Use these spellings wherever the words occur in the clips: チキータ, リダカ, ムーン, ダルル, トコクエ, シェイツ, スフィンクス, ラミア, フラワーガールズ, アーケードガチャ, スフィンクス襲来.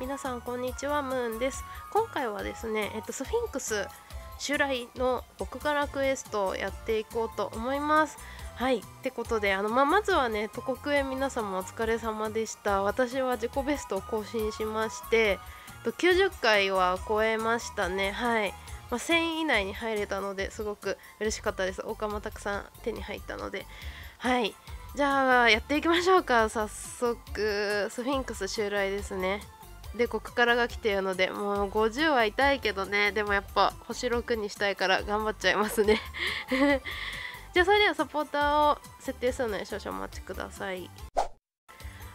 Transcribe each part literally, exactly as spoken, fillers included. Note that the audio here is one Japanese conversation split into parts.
皆さんこんにちは、ムーンです。今回はですね、えっと、スフィンクス襲来の極辛クエストをやっていこうと思います。はい、ってことであの、まあ、まずはね、トコクエ皆様お疲れ様でした。私は自己ベストを更新しまして、きゅうじゅっかいは超えましたね。はい、まあ、せん以内に入れたのですごく嬉しかったです。お釜たくさん手に入ったので。はい、じゃあやっていきましょうか。早速スフィンクス襲来ですね。で、極辛が来ているので、もうごじゅうは痛いけどね、でもやっぱほしろくにしたいから頑張っちゃいますねじゃあそれではサポーターを設定するので少々お待ちください。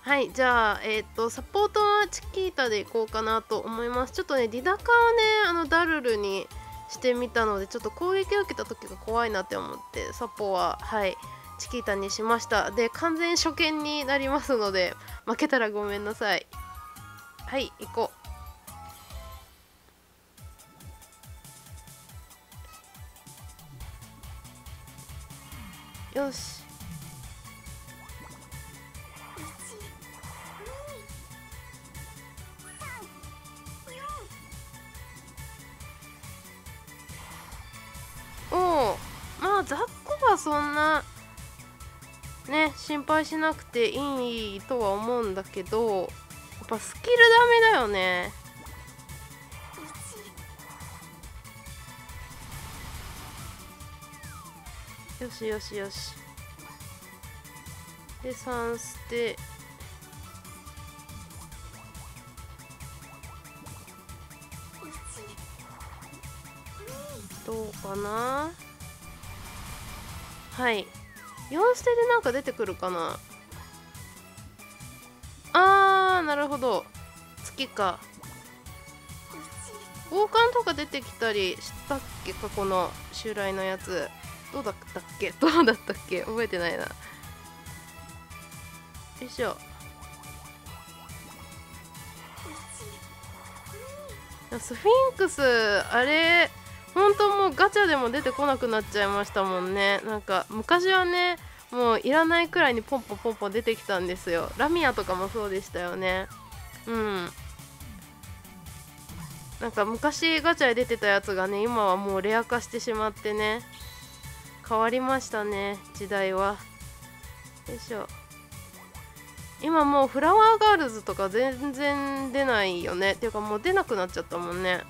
はい、じゃあ、えー、とサポートはチキータでいこうかなと思います。ちょっとね、リダカをね、あのダルルにしてみたので、ちょっと攻撃を受けた時が怖いなって思って、サポははいチキータにしました。で、完全初見になりますので、負けたらごめんなさい。はい、行こう。よし、おお、まあ雑魚はそんなね、心配しなくていいとは思うんだけど、やっぱスキルダメだよね。よしよしよし。で、さん捨て。どうかな。はい、よん捨てでなんか出てくるかな。なるほど、月か王冠とか出てきたりしたっけ。過去の襲来のやつどうだったっけ、どうだったっけ、覚えてないな。よいしょ。スフィンクスあれ本当もうガチャでも出てこなくなっちゃいましたもんね。なんか昔はね、もういらないくらいにポンポンポンポン出てきたんですよ。ラミアとかもそうでしたよね。うん、なんか昔ガチャで出てたやつがね、今はもうレア化してしまってね、変わりましたね、時代は。よいしょ。今もうフラワーガールズとか全然出ないよね。っていうかもう出なくなっちゃったもんね。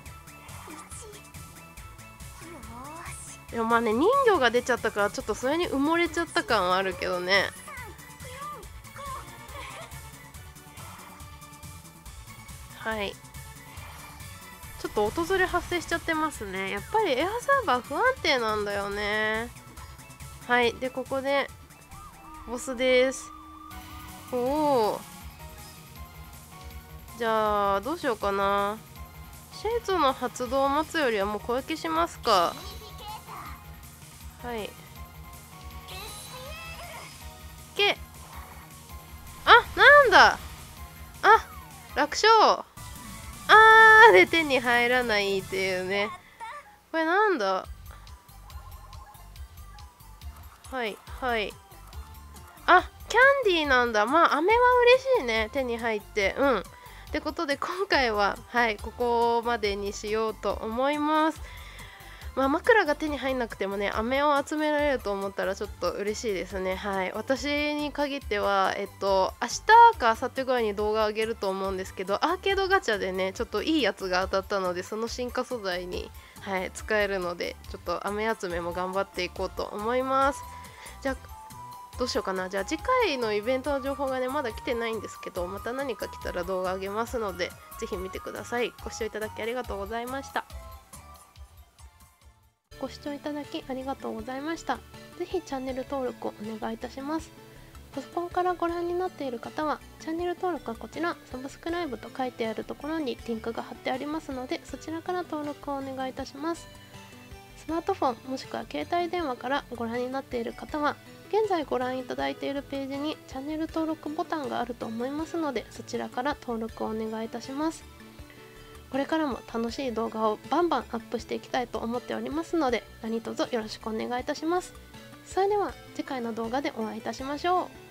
でもまあね、人魚が出ちゃったからちょっとそれに埋もれちゃった感はあるけどね。はい、ちょっと音ずれ発生しちゃってますね。やっぱりエアサーバー不安定なんだよね。はい、でここでボスです。おお、じゃあどうしようかな。シェイツの発動を待つよりはもう攻撃しますか。はい、けあ、なんだあ、楽勝。あーで手に入らないっていうね。これなんだ。はいはい、あ、キャンディーなんだ。まあ飴は嬉しいね、手に入って。うん、ってことで今回ははいここまでにしようと思います。まあ、枕が手に入んなくてもね、飴を集められると思ったらちょっと嬉しいですね。はい、私に限ってはえっと明日か明後日ぐらいに動画上げると思うんですけど、アーケードガチャでねちょっといいやつが当たったので、その進化素材に、はい、使えるので、ちょっと飴集めも頑張っていこうと思います。じゃあどうしようかな。じゃあ次回のイベントの情報がねまだ来てないんですけど、また何か来たら動画上げますので、是非見てください。ご視聴いただきありがとうございました。ご視聴いただきありがとうございました。ぜひチャンネル登録をお願いいたします。パソコンからご覧になっている方は、チャンネル登録はこちら、サブスクライブと書いてあるところにリンクが貼ってありますので、そちらから登録をお願いいたします。スマートフォンもしくは携帯電話からご覧になっている方は、現在ご覧いただいているページにチャンネル登録ボタンがあると思いますので、そちらから登録をお願いいたします。これからも楽しい動画をバンバンアップしていきたいと思っておりますので、何卒よろしくお願いいたします。それでは次回の動画でお会いいたしましょう。